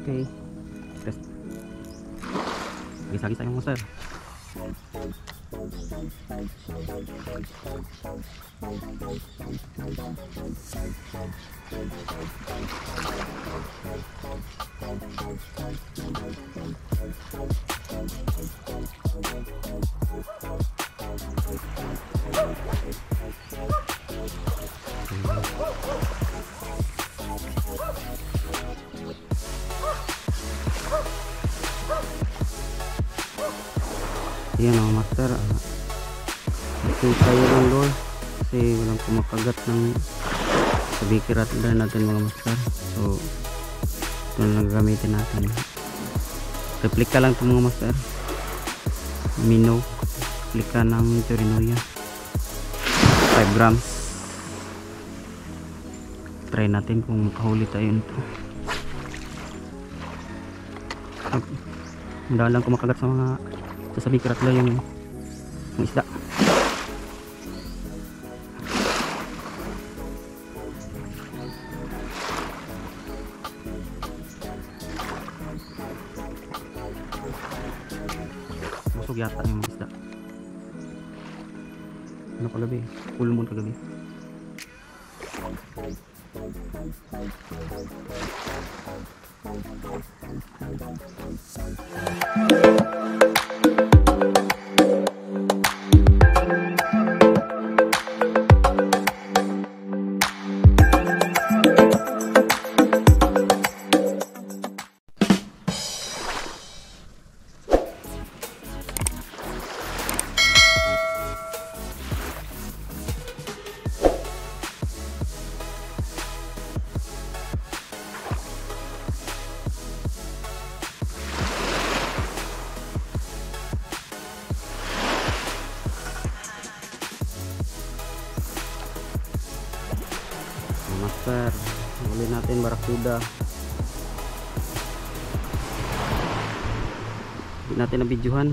Oke, guys, bisa-bisa yang muter. Ayan mga master, update tayo lang doon kasi walang kumakagat ng sabikirat na natin mga master. So ito na lang gamitin natin, replika lang ito mga master, mino replika ng Tsurinoya 5 grams. Try natin kung makahuli tayo nito. Hindi lang kumakagat sa mga sabi kerat lang yung isda. Masuk yata yung isda. Ano kagabi? Full moon kagabi. Master, huli natin barakuda. Huli natin na bidyuhan.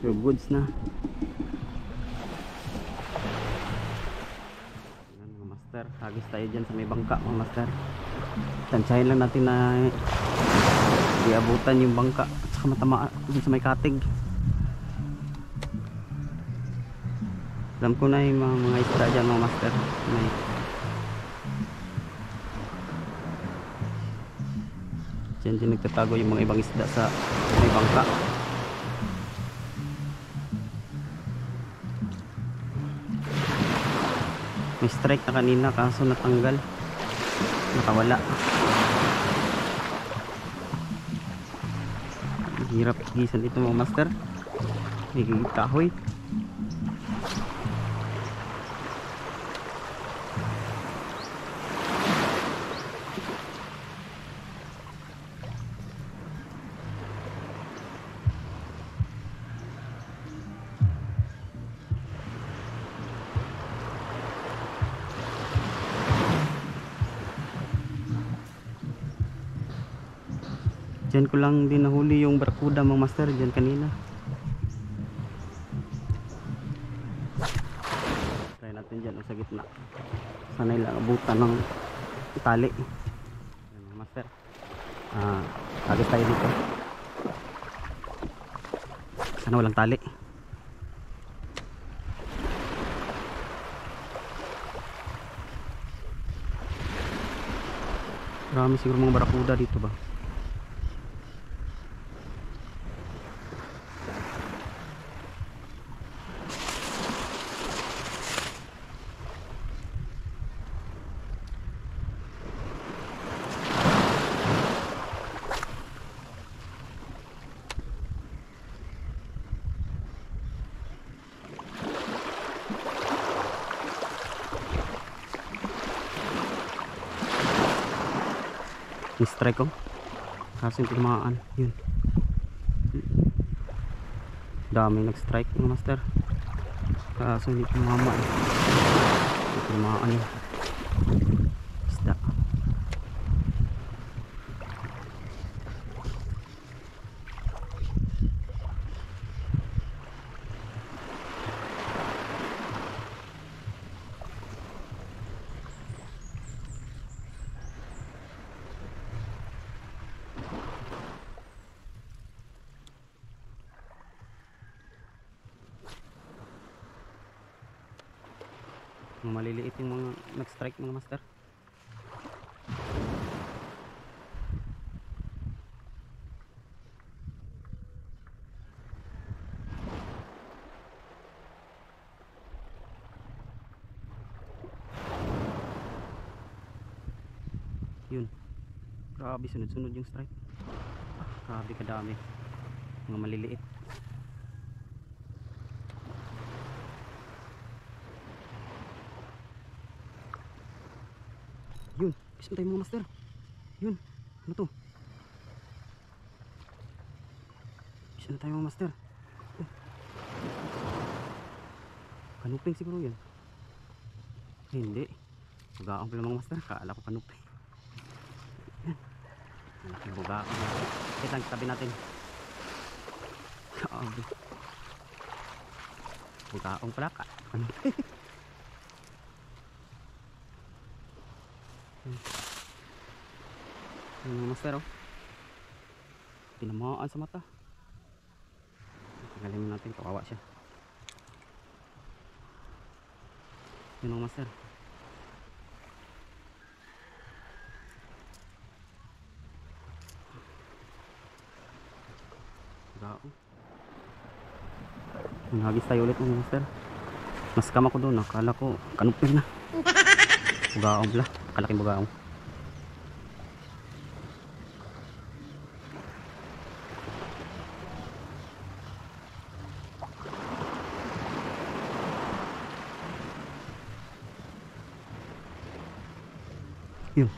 Your goods na. Ayan mga master, hagis tayo dyan sa may bangka mga master. Tansyahin lang natin na iabutan yung bangka at saka matamaan dun sa may katig. Alam ko na yung mga isda dyan mga master. May dyan din nagtatago yung mga ibang isda sa may bangka. May strike na kanina kaso natanggal, nakawala. Hirap gisan ito mga master, may kahoy. Diyan ko lang din nahuli yung barakuda mga master, diyan kanina. Try natin diyan sa gitna. Sana ilang abutan ng tali. Mga master. Agad tayo dito. Sana walang tali. Marami siguro mga barakuda dito ba? Strike ko kasi tumaan yun, dami nag-strike ng master kaso hindi tumamaan, yun isda. maliliit yung mga nag-strike mga master. Yun, grabe sunod-sunod yung strike. Grabe kadami mga maliliit. Yun, bismillah tayo mga master. Yun, ano to? Bismillah tayo mga master. Kanuping siguro yun. Hindi, bugaang pala mga master. Kaala ko kanuping. Malaking bugaang. Ito ang kitabi natin. Bugaang pala ka. Kanuping. Yung master oh, tinamaan sa mata. Tagalimin natin, kawawa siya. Yun ang master. Gao. Nahagis tayo ulit ng master. Mas kama ko doon, akala ko kanupin na. Bugaong pala, kalaking bugaong. Yun,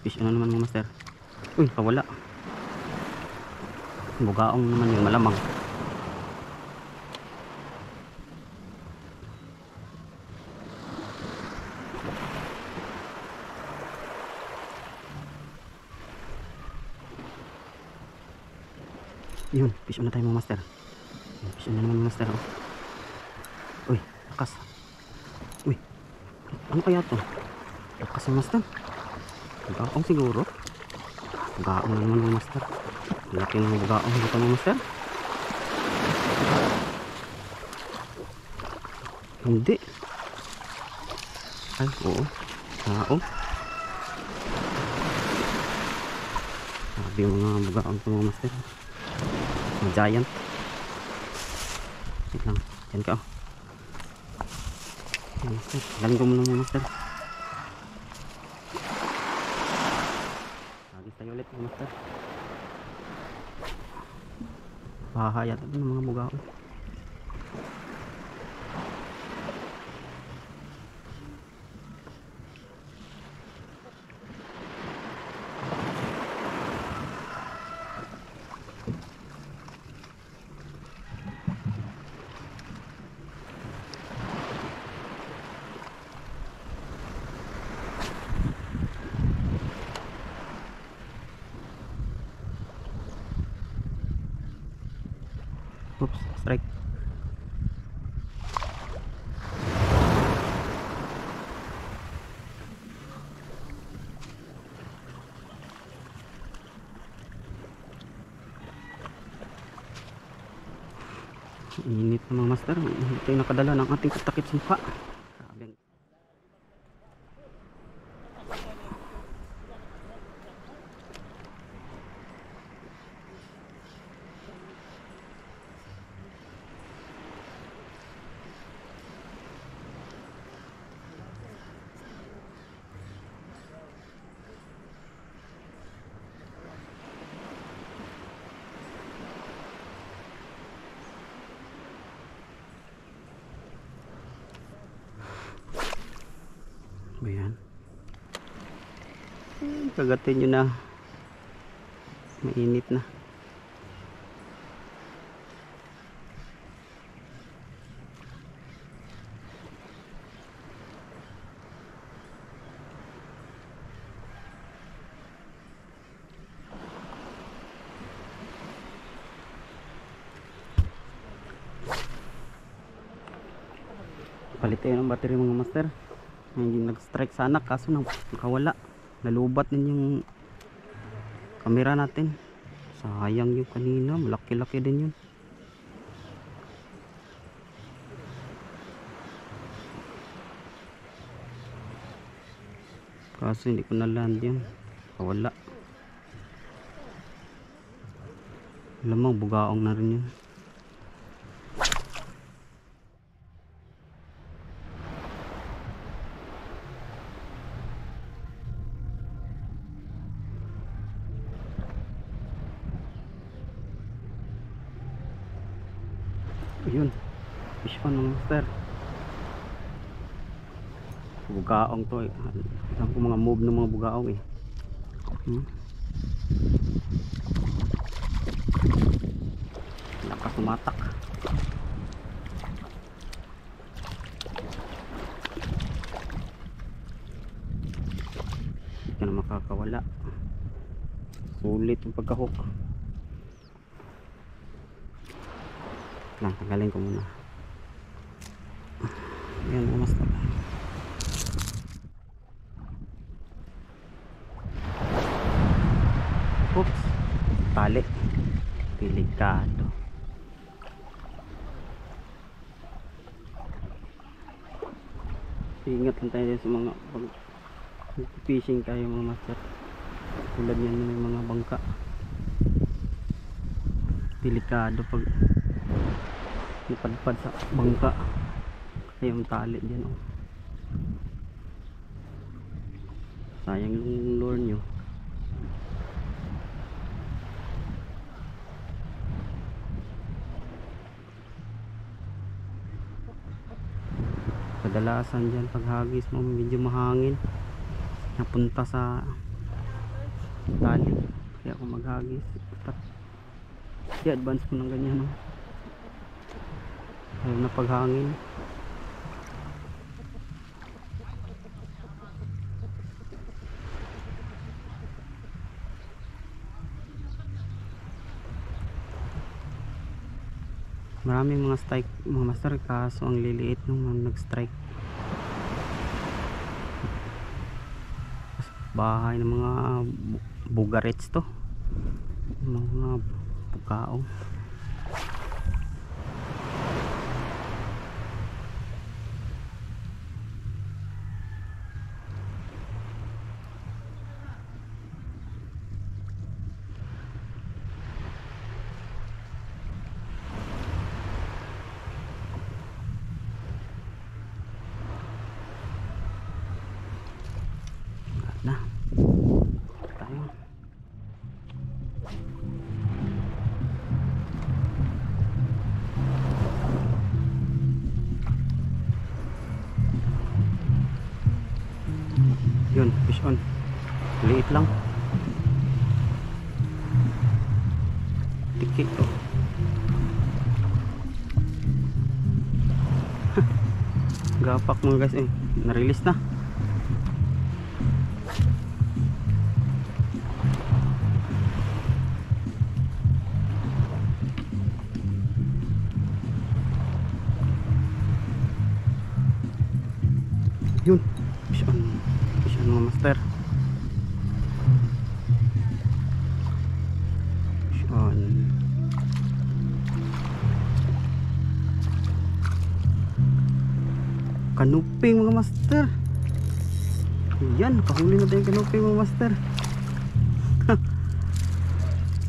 fish ano naman mga master. Uy, kawala. Bugaong naman yung malamang. Yun, fish on na tayo mga master. Yun, fish on na naman mga master. Uy, lakas. Uy, ano kaya to? Lakas yung master. Bugaong siguro. Bugaong na naman mga master. Laki ng bugaong dito mga master. Hindi. Ay, oo. Tao. Sabi yung mga bugaong dito mga master. Giant. Wait lang. Diyan ka oh. Galing ko muna mga master. Lagi tayo ulit mga master. Bahaya ito ng mga bugaon. Oops, strike. Init mga master. Ito yung nakadala ng ating katakip sa mukha. Ayan. Kagatin nyo na. Mainit na. Palit tayo ng battery mga master. Hindi nag-strike sana kaso nakawala. Nalubat din yung camera natin. Sayang yung kanina, malaki-laki din yun. Kaso hindi ko na-land yun. Wala. Lamang bugaong na rin yun. Ayun, fish pan ng monster. Bugaong to eh. Alam ko mga move ng mga bugaong eh. Lakas tumatak. Hindi ka na makakawala. Sulit yung pagka-hook. Lang, tanggalin ko muna. Ayan, umas na. Oops, tali. Delikado. Ingat lang tayo sa mga fishing tayo mga master. Tulad yan ng mga bangka. Delikado pag padpad sa bangka kasi yung tali dyan oh. Sayang yung lure nyo. Kadalasan dyan paghagis mo medyo mahangin napunta sa tali kaya kung maghagis i-advance ko ng ganyan oh. Ayun na paghangin. Maraming mga strike mga master kaso ang liliit nung nag-strike. Bahay ng mga bugarets to. Mga bukaong. Yun, fish on. Liit lang. Tikit to. Gapak mga guys eh. Na-release na. Yun, fish on. Mga master on. Kanuping mga master. Yan, kahuli na tayong kanuping mga master.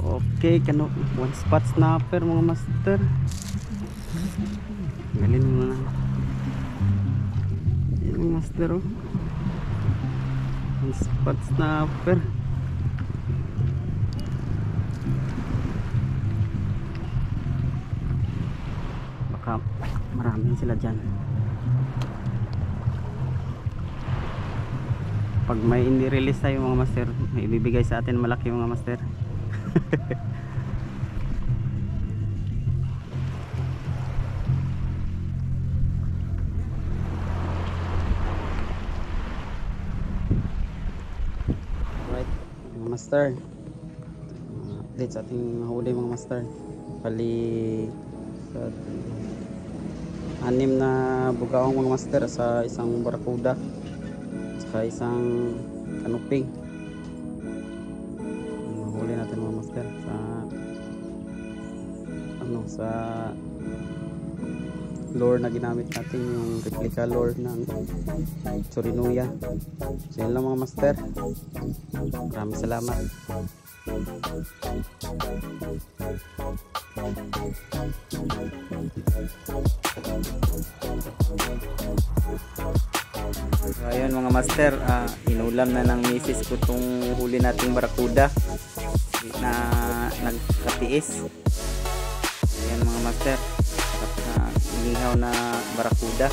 Okay, kanuping one spot snapper mga master. Galin mo na yan mga master oh. Spot snapper. Baka maraming sila dyan. Pag may inirelease tayo mga master, may ibibigay sa atin malaki mga master. Master, update sa ating huli mga master. Bali sa anim na bugaong mga master sa isang barakuda sa isang kanuping. Huli natin mga master sa lure na ginamit natin, yung replica lure ng Tsurinoya. So yun lang mga master, maraming salamat. So, ayun mga master, inulam na ng misis ko itong huli nating barakuda na nagkatiis. Ayun mga master, inihaw na barakuda.